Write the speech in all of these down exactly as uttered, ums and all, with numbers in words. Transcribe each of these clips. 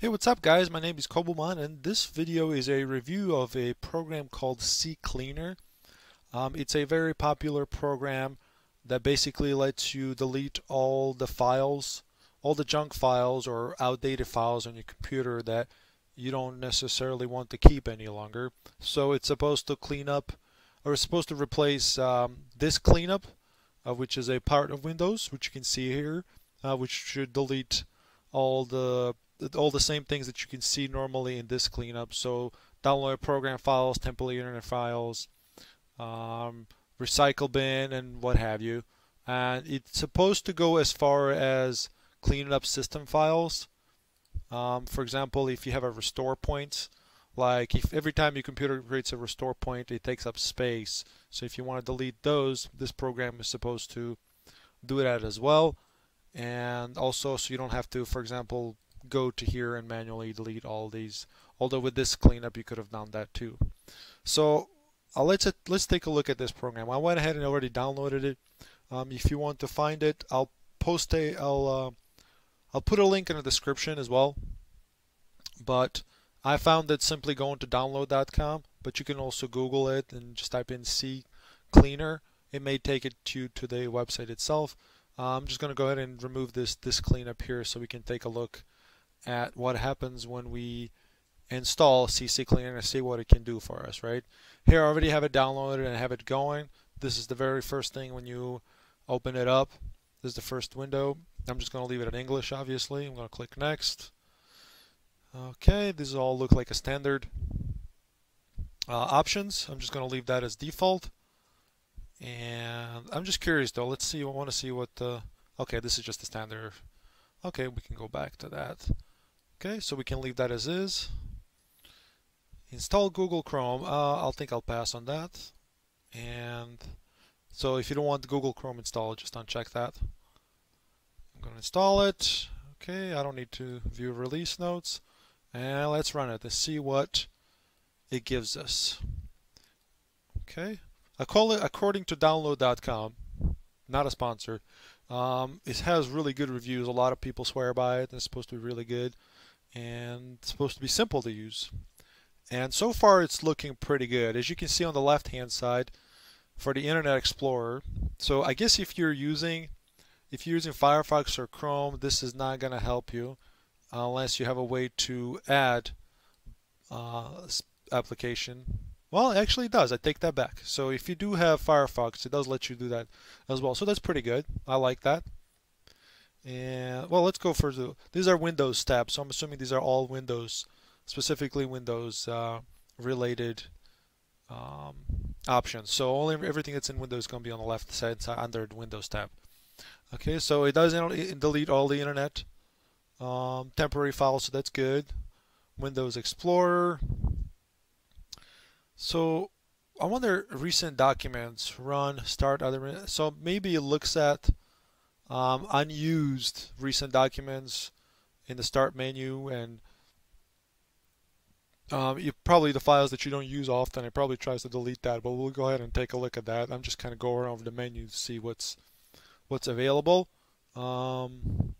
Hey, what's up guys? My name is COBUMAN and this video is a review of a program called CCleaner. Um, it's a very popular program that basically lets you delete all the files, all the junk files or outdated files on your computer that you don't necessarily want to keep any longer. So it's supposed to clean up, or it's supposed to replace um, this cleanup, uh, which is a part of Windows, which you can see here, uh, which should delete all the all the same things that you can see normally in this cleanup. So download program files, temporary internet files, um, recycle bin, and what have you. And it's supposed to go as far as cleaning up system files. Um, for example, if you have a restore point, like if every time your computer creates a restore point, it takes up space. So if you want to delete those, this program is supposed to do that as well. And also, so you don't have to, for example, go to here and manually delete all these, although with this cleanup you could have done that too. So uh, let's uh, let's take a look at this program. I went ahead and already downloaded it. Um, if you want to find it, I'll post a I'll uh, I'll put a link in the description as well. But I found it simply going to download dot com, but you can also Google it and just type in CCleaner. It may take it to to the website itself. Uh, I'm just going to go ahead and remove this this cleanup here so we can take a look at what happens when we install CCleaner and see what it can do for us, right? Here I already have it downloaded and have it going. This is the very first thing when you open it up. This is the first window. I'm just going to leave it in English, obviously. I'm going to click next. Okay, this all look like a standard uh, options. I'm just going to leave that as default. And I'm just curious though. Let's see. I want to see what the... Okay, this is just the standard. Okay, we can go back to that. Okay, so we can leave that as is. Install Google Chrome. Uh, I'll think I'll pass on that. And so if you don't want the Google Chrome installed, just uncheck that. I'm going to install it. Okay, I don't need to view release notes. And let's run it to see what it gives us. Okay, I call it according to download dot com, not a sponsor. Um, it has really good reviews. A lot of people swear by it. It's supposed to be really good and it's supposed to be simple to use. And so far it's looking pretty good. As you can see on the left hand side for the Internet Explorer. So I guess if you're using if you're using Firefox or Chrome, this is not going to help you unless you have a way to add uh, application. Well, actually it does. I take that back. So if you do have Firefox, it does let you do that as well. So that's pretty good. I like that. And well, let's go for the... These are Windows tabs, so I'm assuming these are all Windows, specifically Windows uh, related um, options. So only everything that's in Windows is going to be on the left side under the Windows tab. Okay, so it does delete all the internet um, temporary files, so that's good. Windows Explorer. So I wonder, recent documents, run, start other, so maybe it looks at um, unused recent documents in the start menu, and um, you, probably the files that you don't use often, it probably tries to delete that, but we'll go ahead and take a look at that. I'm just kind of going over the menu to see what's what's available. Um,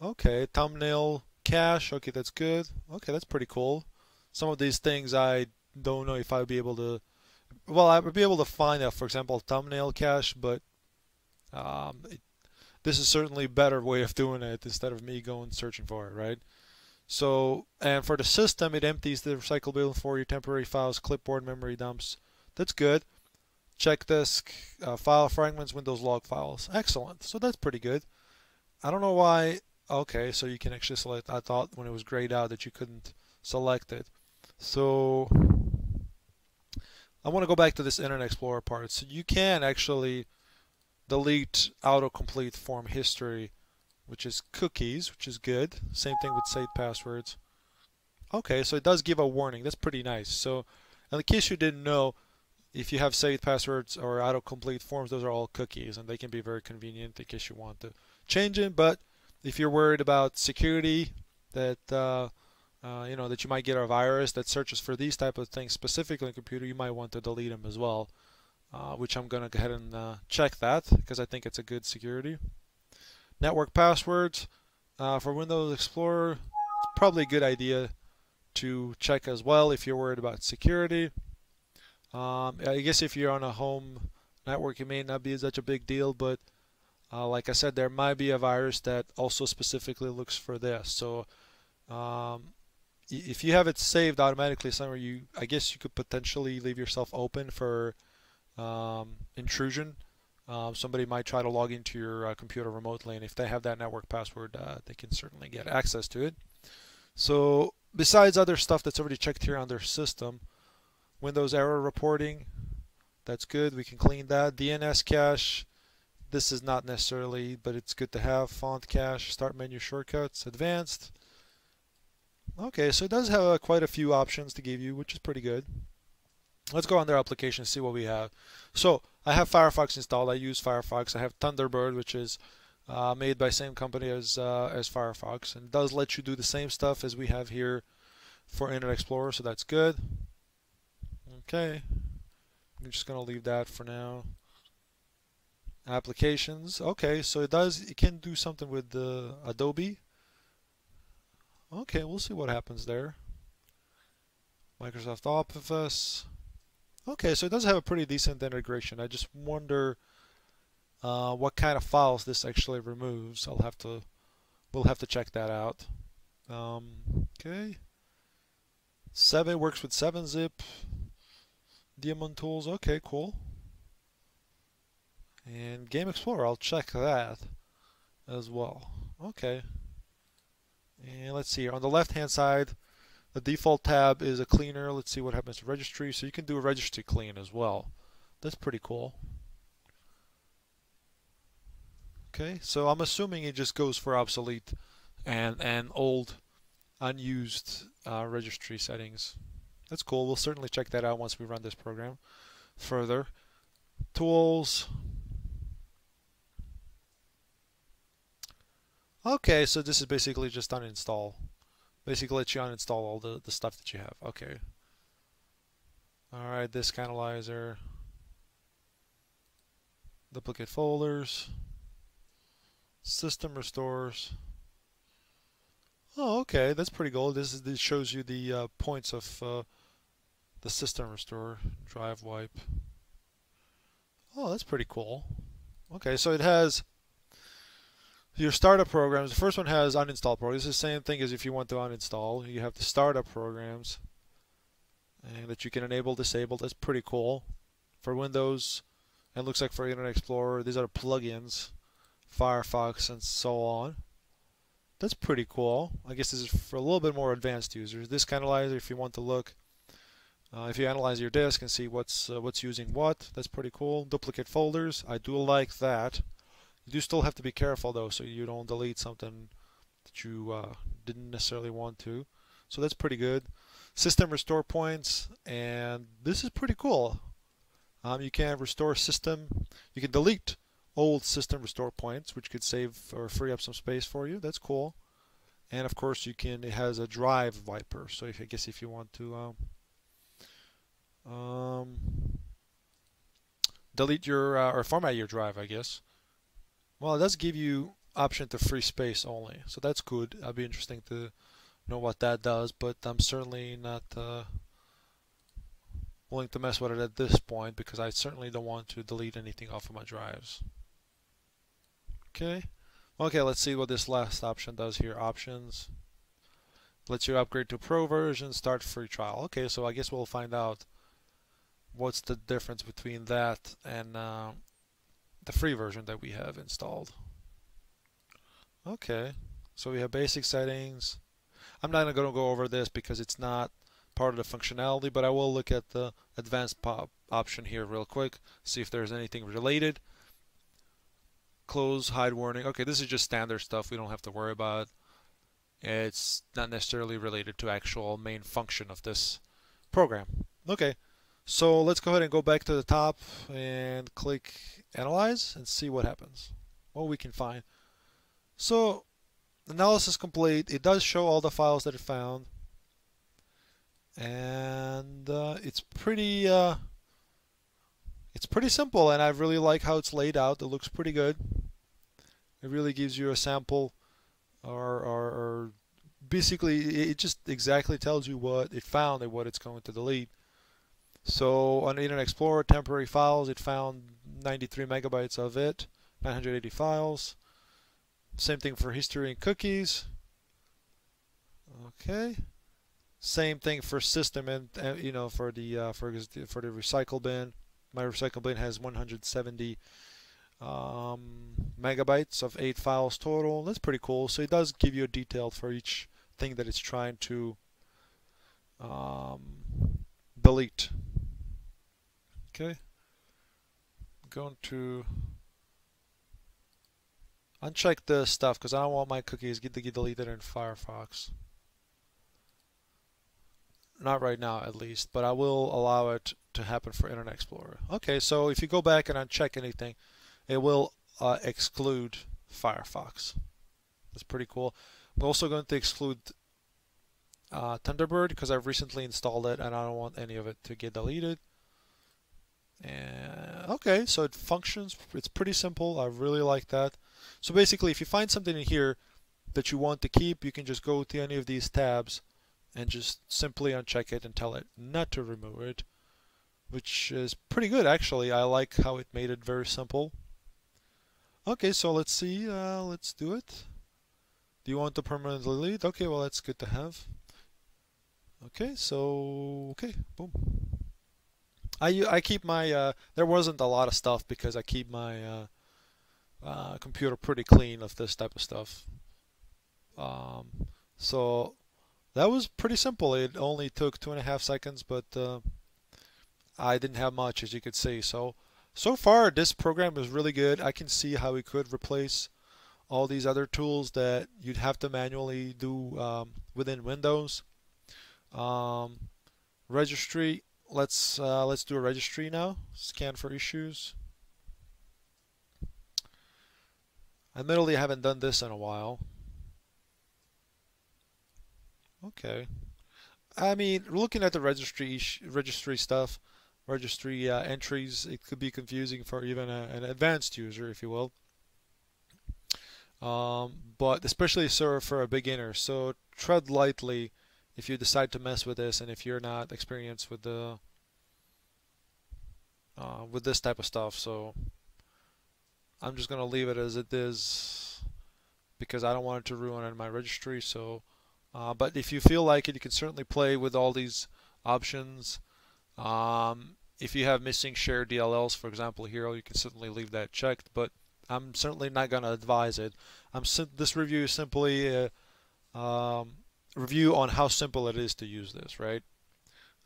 okay, thumbnail cache, okay, that's good. Okay, that's pretty cool. Some of these things I don't know if I'd be able to, well, I would be able to find out, for example, thumbnail cache, but um, it, this is certainly a better way of doing it instead of me going searching for it, right? So, and for the system, it empties the recycle bin for your temporary files, clipboard, memory dumps. That's good. Check disk, uh, file fragments, Windows log files. Excellent. So that's pretty good. I don't know why. Okay, so you can actually select. I thought when it was grayed out that you couldn't select it. So I want to go back to this Internet Explorer part. So you can actually delete autocomplete form history, which is cookies, which is good. Same thing with saved passwords. Okay, so it does give a warning. That's pretty nice. So in case you didn't know, if you have saved passwords or autocomplete forms, those are all cookies, and they can be very convenient in case you want to change it. But if you're worried about security, that uh, Uh, you know, that you might get a virus that searches for these type of things specifically on computer, you might want to delete them as well, uh, which I'm going to go ahead and uh, check that because I think it's a good security. Network passwords uh, for Windows Explorer, it's probably a good idea to check as well if you're worried about security. Um, I guess if you're on a home network, it may not be such a big deal, but uh, like I said, there might be a virus that also specifically looks for this. So um, if you have it saved automatically somewhere, you I guess you could potentially leave yourself open for um, intrusion. Um, somebody might try to log into your uh, computer remotely, and if they have that network password, uh, they can certainly get access to it. So besides other stuff that's already checked here on their system, Windows error reporting, that's good, we can clean that. D N S cache, this is not necessarily, but it's good to have. Font cache, start menu shortcuts, advanced. Okay, so it does have uh, quite a few options to give you, which is pretty good. Let's go under applications, see what we have. So I have Firefox installed. I use Firefox. I have Thunderbird, which is uh, made by same company as uh, as Firefox, and does let you do the same stuff as we have here for Internet Explorer. So that's good. Okay, I'm just gonna leave that for now. Applications. Okay, so it does. It can do something with the Adobe. Okay, we'll see what happens there. Microsoft Office. Okay, so it does have a pretty decent integration. I just wonder uh, what kind of files this actually removes. I'll have to, we'll have to check that out. Um, okay. Seven works with seven zip, Daemon Tools. Okay, cool. And Game Explorer. I'll check that as well. Okay. And let's see here on the left-hand side. The default tab is a cleaner. Let's see what happens to registry. So you can do a registry clean as well. That's pretty cool. Okay, so I'm assuming it just goes for obsolete and, and old unused uh, registry settings. That's cool. We'll certainly check that out once we run this program further. Tools. Okay, so this is basically just uninstall. Basically lets you uninstall all the, the stuff that you have. Okay. Alright, disk analyzer. Duplicate folders. System restores. Oh, okay. That's pretty cool. This, is, this shows you the uh, points of uh, the system restore. Drive wipe. Oh, that's pretty cool. Okay, so it has your startup programs. The first one has uninstall programs. It's the same thing as if you want to uninstall. You have the startup programs, and that you can enable, disable. That's pretty cool for Windows, and looks like for Internet Explorer. These are plugins, Firefox, and so on. That's pretty cool. I guess this is for a little bit more advanced users. Disk analyzer, if you want to look, uh, if you analyze your disk and see what's uh, what's using what. That's pretty cool. Duplicate folders. I do like that. You do still have to be careful though, so you don't delete something that you uh, didn't necessarily want to. So that's pretty good. System restore points, and this is pretty cool. Um, you can restore system, you can delete old system restore points, which could save or free up some space for you. That's cool. And of course you can, it has a drive wiper, so if, I guess if you want to um, um, delete your, uh, or format your drive, I guess. Well, it does give you option to free space only, so that's good. It'd be interesting to know what that does, but I'm certainly not uh, willing to mess with it at this point because I certainly don't want to delete anything off of my drives. Okay, okay. Let's see what this last option does here. Options lets you upgrade to pro version, start free trial. Okay, so I guess we'll find out what's the difference between that and. Uh, the free version that we have installed. Okay, so we have basic settings. I'm not going to go over this because it's not part of the functionality, but I will look at the advanced pop option here real quick, see if there's anything related. Close, hide warning. Okay, this is just standard stuff, we don't have to worry about. It's not necessarily related to actual main function of this program. Okay. So let's go ahead and go back to the top and click Analyze and see what happens, what we can find. So analysis complete. It does show all the files that it found, and uh, it's pretty uh, it's pretty simple, and I really like how it's laid out. It looks pretty good. It really gives you a sample or, or, or basically it just exactly tells you what it found and what it's going to delete. So on Internet Explorer temporary files, it found ninety-three megabytes of it, nine hundred eighty files. Same thing for history and cookies. Okay. Same thing for system and, uh, you know, for the uh, for for the recycle bin. My recycle bin has one hundred seventy um, megabytes of eight files total. That's pretty cool. So it does give you a detail for each thing that it's trying to um, delete. Okay. I'm going to uncheck this stuff because I don't want my cookies to get deleted in Firefox. Not right now, at least, but I will allow it to happen for Internet Explorer. Okay, so if you go back and uncheck anything, it will uh, exclude Firefox. That's pretty cool. I'm also going to exclude uh, Thunderbird because I've recently installed it and I don't want any of it to get deleted. And okay, so it functions. It's pretty simple. I really like that. So basically, if you find something in here that you want to keep, you can just go to any of these tabs and just simply uncheck it and tell it not to remove it, which is pretty good actually. I like how it made it very simple. Okay, so let's see, uh, let's do it. Do you want to permanently delete? Okay, well that's good to have. Okay, so, okay, boom. I, I keep my, uh, there wasn't a lot of stuff because I keep my uh, uh, computer pretty clean of this type of stuff. Um, so, that was pretty simple. It only took two and a half seconds, but uh, I didn't have much, as you could see. So, so far, this program is really good. I can see how it could replace all these other tools that you'd have to manually do um, within Windows. Um, registry. Let's uh, let's do a registry now. Scan for issues. Admittedly, I haven't done this in a while. Okay, I mean, looking at the registry registry stuff, registry uh, entries, it could be confusing for even a, an advanced user, if you will. Um, but especially so for a beginner. So tread lightly if you decide to mess with this, and if you're not experienced with the uh, with this type of stuff. So I'm just gonna leave it as it is because I don't want it to ruin my registry. So. Uh, but if you feel like it, you can certainly play with all these options. Um, if you have missing shared D L Ls, for example, here, you can certainly leave that checked. But I'm certainly not going to advise it. I'm this review is simply a um, review on how simple it is to use this, right?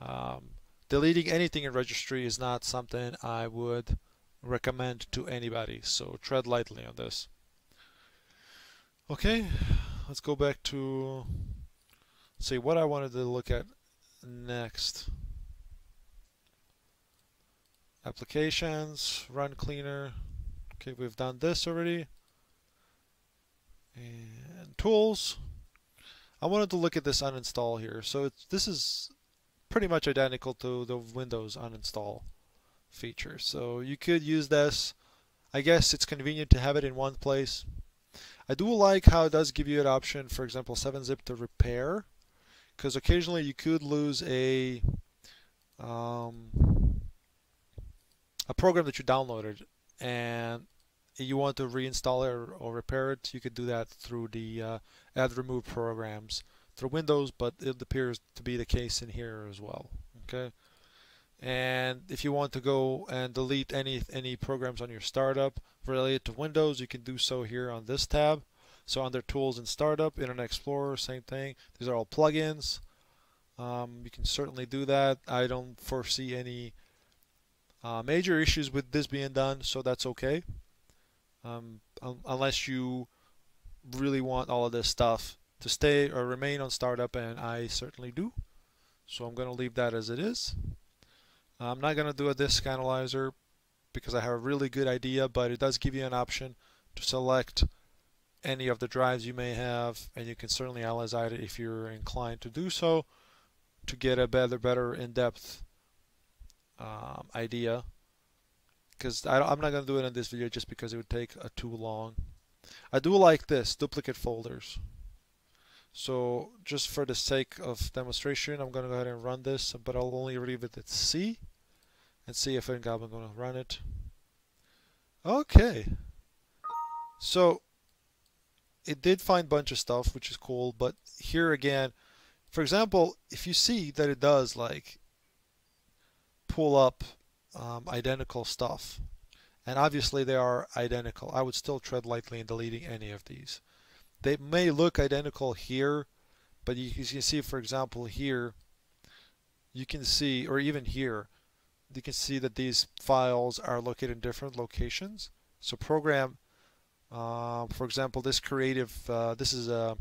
Um, deleting anything in registry is not something I would recommend to anybody. So tread lightly on this. Okay, let's go back to... see what I wanted to look at next. Applications, run cleaner. Okay, we've done this already. And tools. I wanted to look at this uninstall here. So it's, this is pretty much identical to the Windows uninstall feature. So you could use this. I guess it's convenient to have it in one place. I do like how it does give you an option, for example, seven zip to repair, because occasionally you could lose a um, a program that you downloaded and you want to reinstall it or, or repair it. You could do that through the uh, add remove programs through Windows, but it appears to be the case in here as well. Okay, and if you want to go and delete any any programs on your startup related to Windows, you can do so here on this tab. So under Tools and Startup, Internet Explorer, same thing. These are all plugins. Um, you can certainly do that. I don't foresee any uh, major issues with this being done, so that's okay. Um, un unless you really want all of this stuff to stay or remain on Startup, and I certainly do. So I'm going to leave that as it is. I'm not going to do a disk analyzer because I have a really good idea, but it does give you an option to select any of the drives you may have, and you can certainly analyze it if you're inclined to do so to get a better, better in-depth um, idea. Because I'm not going to do it in this video just because it would take uh, too long. I do like this, duplicate folders. So just for the sake of demonstration, I'm going to go ahead and run this, but I'll only leave it at C and see if I'm going to run it. Okay. So it did find a bunch of stuff, which is cool. But here again, for example, if you see that it does like pull up um, identical stuff, and obviously they are identical, I would still tread lightly in deleting any of these. They may look identical here, but you can see, for example, here, you can see, or even here, you can see that these files are located in different locations. So program, uh, for example, this creative, uh, this is uh,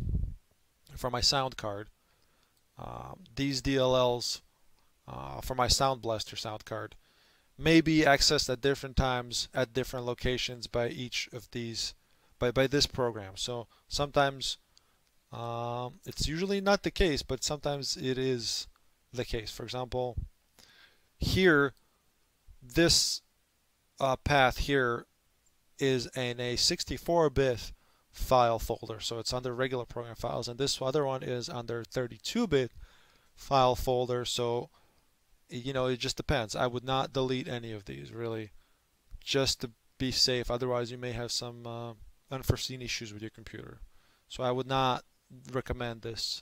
for my sound card. Uh, these D L Ls uh, for my Sound Blaster sound card may be accessed at different times at different locations by each of these By, by this program. So sometimes um, it's usually not the case, but sometimes it is the case. For example, here, this uh, path here is in a sixty-four bit file folder, so it's under regular program files, and this other one is under thirty-two bit file folder. So, you know, it just depends. I would not delete any of these, really, just to be safe. Otherwise, you may have some uh, unforeseen issues with your computer. So I would not recommend this.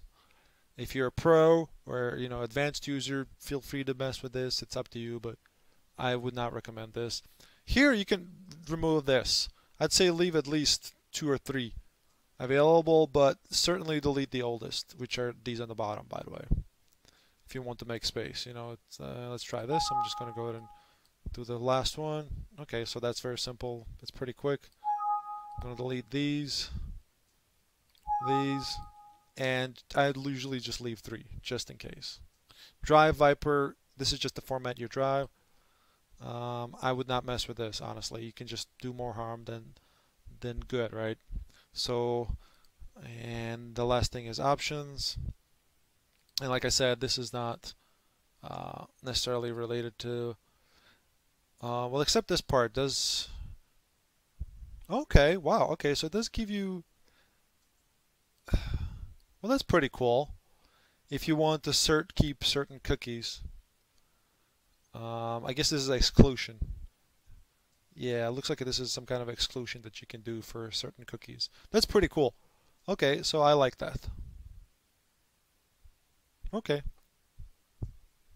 If you're a pro or, you know, advanced user, feel free to mess with this. It's up to you, but I would not recommend this. Here you can remove this. I'd say leave at least two or three available, but certainly delete the oldest, which are these on the bottom, by the way, if you want to make space. You know, it's, uh, let's try this. I'm just going to go ahead and do the last one. Okay, so that's very simple. It's pretty quick. I'm going to delete these, these, and I usually just leave three, just in case. Drive Viper, this is just to format your drive. Um, I would not mess with this, honestly. You can just do more harm than, than good, right? So, and the last thing is options. And like I said, this is not uh, necessarily related to, uh, well, except this part does. Okay, wow, okay, so it does give you, well, that's pretty cool. If you want to cert keep certain cookies, um, I guess this is exclusion. Yeah, it looks like this is some kind of exclusion that you can do for certain cookies. That's pretty cool. Okay, so I like that. Okay,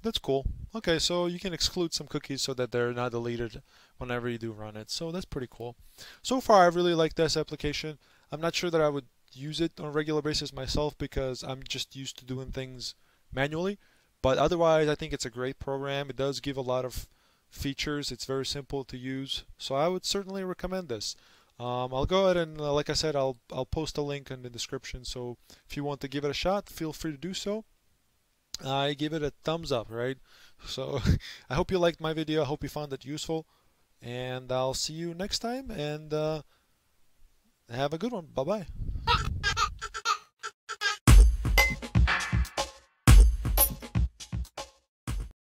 that's cool. Okay, so you can exclude some cookies so that they're not deleted whenever you do run it. So that's pretty cool. So far, I really like this application. I'm not sure that I would use it on a regular basis myself because I'm just used to doing things manually. But otherwise, I think it's a great program. It does give a lot of features. It's very simple to use. So I would certainly recommend this. Um, I'll go ahead and, uh, like I said, I'll, I'll post a link in the description. So if you want to give it a shot, feel free to do so. I give it a thumbs up, right? So I hope you liked my video. I hope you found it useful, and I'll see you next time, and uh, have a good one. Bye-bye.